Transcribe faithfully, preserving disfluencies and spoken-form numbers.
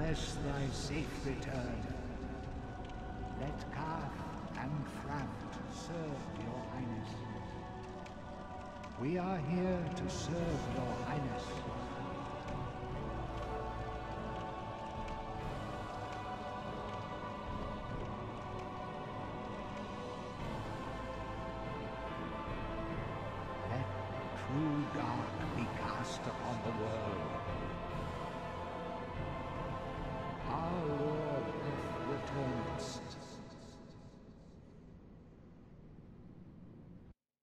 bless thy safe return. Let Karth and Fraft serve your highness. We are here to serve your highness. Let true dark be cast upon the world.